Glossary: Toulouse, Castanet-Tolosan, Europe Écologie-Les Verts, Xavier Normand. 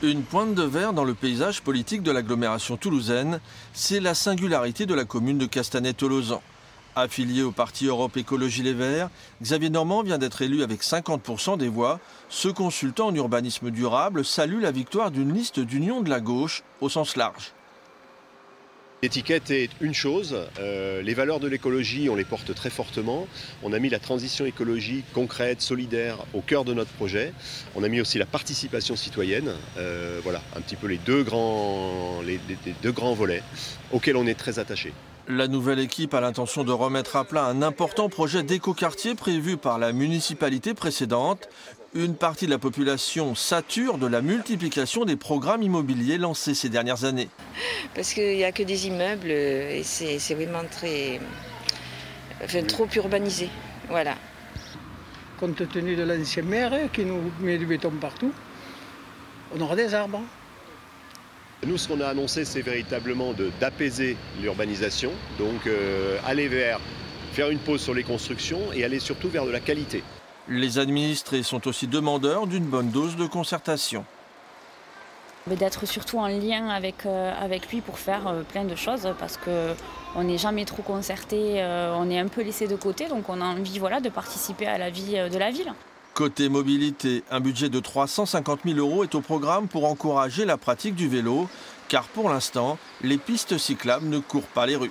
Une pointe de vert dans le paysage politique de l'agglomération toulousaine, c'est la singularité de la commune de Castanet-Tolosan. Affilié au parti Europe Écologie-Les Verts, Xavier Normand vient d'être élu avec 50% des voix. Ce consultant en urbanisme durable salue la victoire d'une liste d'union de la gauche au sens large. L'étiquette est une chose, les valeurs de l'écologie, on les porte très fortement. On a mis la transition écologique concrète, solidaire, au cœur de notre projet. On a mis aussi la participation citoyenne. Voilà, un petit peu les deux grands volets auxquels on est très attaché. La nouvelle équipe a l'intention de remettre à plat un important projet d'écoquartier prévu par la municipalité précédente. Une partie de la population sature de la multiplication des programmes immobiliers lancés ces dernières années. Parce qu'il n'y a que des immeubles et c'est vraiment trop urbanisé. Voilà. Compte tenu de l'ancien maire qui nous met du béton partout, on aura des arbres. Nous, ce qu'on a annoncé, c'est véritablement d'apaiser l'urbanisation, donc aller vers, faire une pause sur les constructions et aller surtout vers de la qualité. Les administrés sont aussi demandeurs d'une bonne dose de concertation. D'être surtout en lien avec lui pour faire plein de choses, parce qu'on n'est jamais trop concerté, on est un peu laissé de côté, donc on a envie de participer à la vie de la ville. Côté mobilité, un budget de 350 000 € est au programme pour encourager la pratique du vélo, car pour l'instant, les pistes cyclables ne courent pas les rues.